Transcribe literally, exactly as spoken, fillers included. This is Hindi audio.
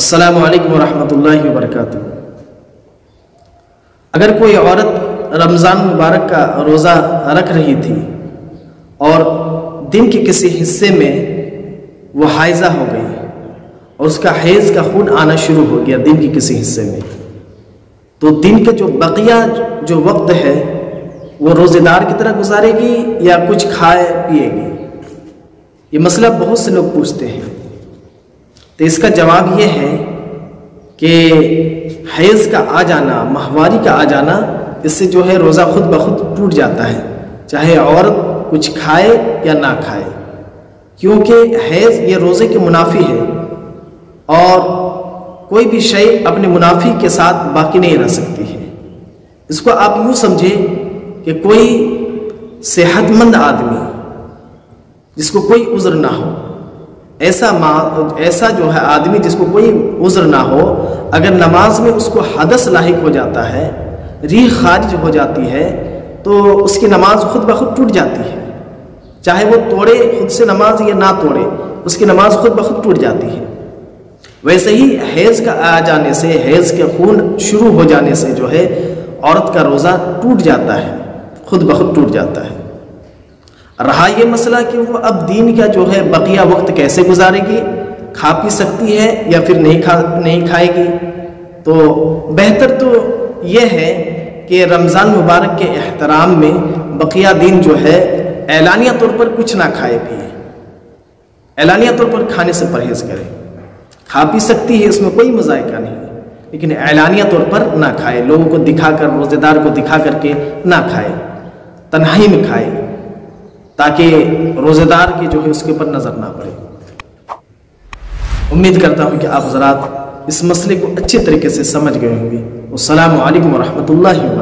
अस्सलामु अलैकुम वरहमतुल्लाहि वबरकातुह। अगर कोई औरत रमज़ान मुबारक का रोज़ा रख रही थी और दिन के किसी हिस्से में वह हाइजा हो गई और उसका हैज़ का खून आना शुरू हो गया दिन के किसी हिस्से में, तो दिन के जो बकिया जो वक्त है वो रोज़ेदार की तरह गुजारेगी या कुछ खाए पिएगी? ये मसला बहुत से लोग पूछते हैं। तो इसका जवाब ये है कि हैज़ का आ जाना, माहवारी का आ जाना, इससे जो है रोज़ा खुद ब खुद टूट जाता है, चाहे औरत कुछ खाए या ना खाए, क्योंकि हैज़ ये रोज़े के मुनाफी है और कोई भी शय अपने मुनाफी के साथ बाकी नहीं रह सकती है। इसको आप यूँ समझें कि कोई सेहतमंद आदमी जिसको कोई उज़्र ना हो, ऐसा माँ ऐसा जो है आदमी जिसको कोई उज़्र ना हो, अगर नमाज में उसको हदस लाहिक हो जाता है, रीह खारिज हो जाती है, तो उसकी नमाज खुद ब खुद टूट जाती है। चाहे वो तोड़े खुद से नमाज या ना तोड़े, उसकी नमाज खुद ब खुद टूट जाती है। वैसे ही हैज़ का आ जाने से, हैज़ के खून शुरू हो जाने से जो है औरत का रोज़ा टूट जाता है, खुद ब खुद टूट जाता है। रहा ये मसला कि वो अब दीन का जो है बकिया वक्त कैसे गुजारेगी, खा पी सकती है या फिर नहीं खा नहीं खाएगी, तो बेहतर तो ये है कि रमज़ान मुबारक के एहतराम में बकिया दिन जो है ऐलानिया तौर पर कुछ ना खाए पिए, ऐलानिया तौर पर खाने से परहेज़ करे। खा पी सकती है, इसमें कोई मज़ायका नहीं, लेकिन ऐलानिया तौर पर ना खाए, लोगों को दिखा कर, रोज़ेदार को दिखा करके ना खाए, तन्हाई में खाए, ताकि रोज़ेदार की जो है उसके ऊपर नज़र ना पड़े। उम्मीद करता हूँ कि आप ज़रा इस मसले को अच्छे तरीके से समझ गए होंगे। अस्सलामु अलैकुम वरहमतुल्लाहि।